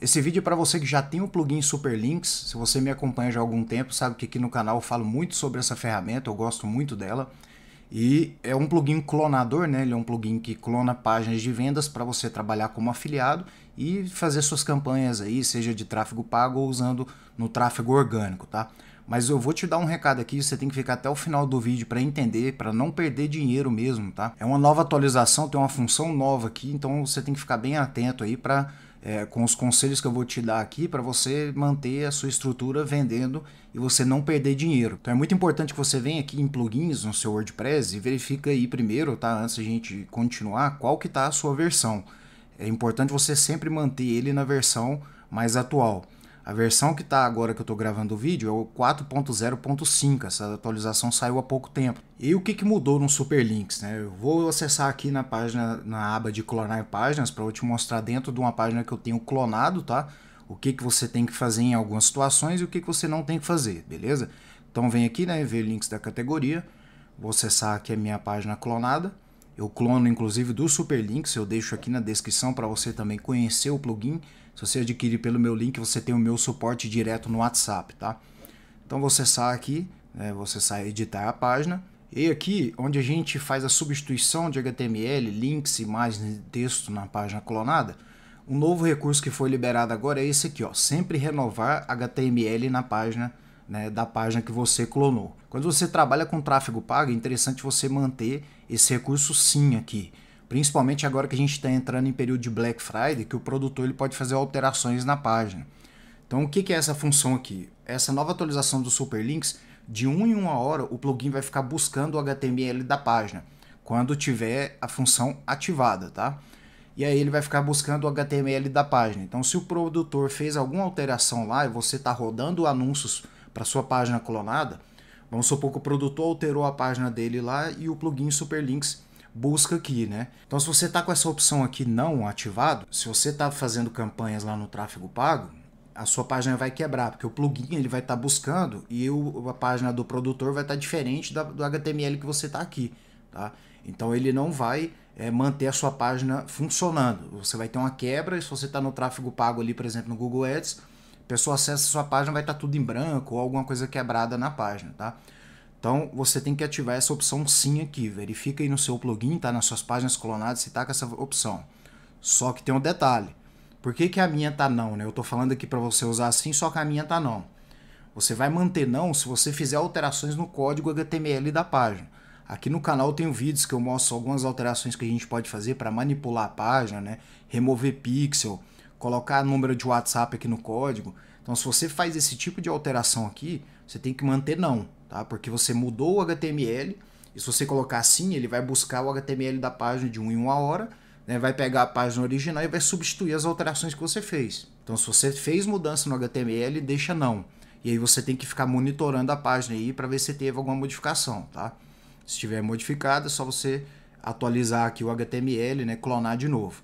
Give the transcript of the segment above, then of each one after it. Esse vídeo é para você que já tem o plugin Superlinks. Se você me acompanha já há algum tempo, sabe que aqui no canal eu falo muito sobre essa ferramenta, eu gosto muito dela. E é um plugin clonador, né? Ele é um plugin que clona páginas de vendas para você trabalhar como afiliado e fazer suas campanhas aí, seja de tráfego pago ou usando no tráfego orgânico, tá? Mas eu vou te dar um recado aqui, você tem que ficar até o final do vídeo para entender, para não perder dinheiro mesmo, tá? É uma nova atualização, tem uma função nova aqui, então você tem que ficar bem atento aí para... com os conselhos que eu vou te dar aqui para você manter a sua estrutura vendendo e você não perder dinheiro. Então é muito importante que você venha aqui em plugins no seu WordPress e verifica aí primeiro, tá? Antes da gente continuar, qual que tá a sua versão. É importante você sempre manter ele na versão mais atual. A versão que tá agora que eu tô gravando o vídeo é o 4.0.5, essa atualização saiu há pouco tempo. E o que que mudou no Superlinks, né? Eu vou acessar aqui na página, na aba de clonar páginas, para eu te mostrar dentro de uma página que eu tenho clonado, tá? O que que você tem que fazer em algumas situações e o que que você não tem que fazer, beleza? Então vem aqui, né, ver links da categoria, vou acessar aqui a minha página clonada. Eu clono inclusive do Superlinks, eu deixo aqui na descrição para você também conhecer o plugin. Se você adquirir pelo meu link, você tem o meu suporte direto no WhatsApp, tá? Então vou acessar aqui, né? Vou acessar editar a página. E aqui, onde a gente faz a substituição de HTML, links, imagens e texto na página clonada, um novo recurso que foi liberado agora é esse aqui, ó. Sempre renovar HTML na página, né, da página que você clonou. Quando você trabalha com tráfego pago, é interessante você manter esse recurso sim aqui. Principalmente agora que a gente está entrando em período de Black Friday, que o produtor ele pode fazer alterações na página. Então o que que é essa função aqui? Essa nova atualização do Superlinks, de uma em uma hora o plugin vai ficar buscando o HTML da página, quando tiver a função ativada, tá? E aí ele vai ficar buscando o HTML da página. Então se o produtor fez alguma alteração lá e você está rodando anúncios para sua página clonada, vamos supor que o produtor alterou a página dele lá e o plugin Superlinks busca aqui, né? Então se você está com essa opção aqui não ativado, se você está fazendo campanhas lá no tráfego pago, a sua página vai quebrar, porque o plugin ele vai estar buscando e a página do produtor vai estar diferente do HTML que você está aqui, tá? Então ele não vai manter a sua página funcionando, você vai ter uma quebra. E se você está no tráfego pago ali, por exemplo, no Google Ads, a pessoa acessa a sua página, vai estar tudo em branco ou alguma coisa quebrada na página, tá? Então você tem que ativar essa opção sim aqui. Verifica aí no seu plugin, tá? Nas suas páginas clonadas se tá com essa opção. Só que tem um detalhe. Por que que a minha tá não, né? Eu tô falando aqui para você usar assim, só que a minha tá não. Você vai manter não se você fizer alterações no código HTML da página. Aqui no canal eu tenho vídeos que eu mostro algumas alterações que a gente pode fazer para manipular a página, né? Remover pixel, colocar número de WhatsApp aqui no código. Então se você faz esse tipo de alteração aqui, você tem que manter não, tá? Porque você mudou o HTML e se você colocar assim, ele vai buscar o HTML da página de 1 em 1 hora, né? Vai pegar a página original e vai substituir as alterações que você fez. Então se você fez mudança no HTML, deixa não. E aí você tem que ficar monitorando a página aí para ver se teve alguma modificação, tá? Se tiver modificada, é só você atualizar aqui o HTML, né? Clonar de novo.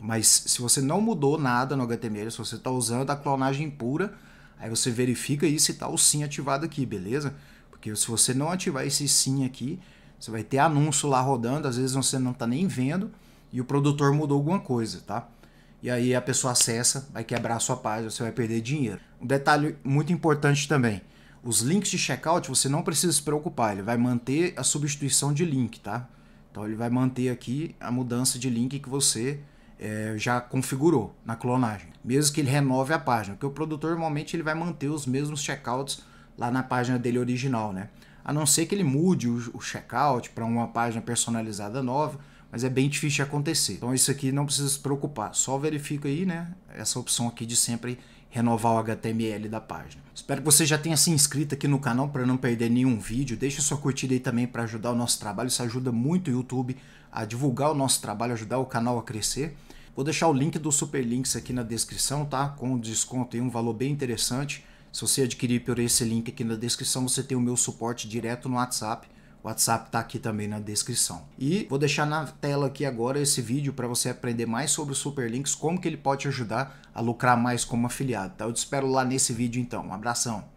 Mas se você não mudou nada no HTML, se você está usando a clonagem pura, aí você verifica aí se está o sim ativado aqui, beleza? Porque se você não ativar esse sim aqui, você vai ter anúncio lá rodando, às vezes você não está nem vendo e o produtor mudou alguma coisa, tá? E aí a pessoa acessa, vai quebrar a sua página, você vai perder dinheiro. Um detalhe muito importante também, os links de checkout você não precisa se preocupar, ele vai manter a substituição de link, tá? Então ele vai manter aqui a mudança de link que você... já configurou na clonagem, mesmo que ele renove a página, porque o produtor normalmente ele vai manter os mesmos checkouts lá na página dele original, né? A não ser que ele mude o checkout para uma página personalizada nova, mas é bem difícil de acontecer. Então isso aqui não precisa se preocupar, só verifica aí, né, essa opção aqui de sempre renovar o HTML da página. Espero que você já tenha se inscrito aqui no canal para não perder nenhum vídeo. Deixa sua curtida aí também para ajudar o nosso trabalho, isso ajuda muito o YouTube a divulgar o nosso trabalho, ajudar o canal a crescer. Vou deixar o link do Superlinks aqui na descrição, tá? Com desconto e um valor bem interessante. Se você adquirir por esse link aqui na descrição, você tem o meu suporte direto no WhatsApp. O WhatsApp tá aqui também na descrição. E vou deixar na tela aqui agora esse vídeo para você aprender mais sobre o Superlinks, como que ele pode te ajudar a lucrar mais como afiliado, tá? Eu te espero lá nesse vídeo então. Um abração!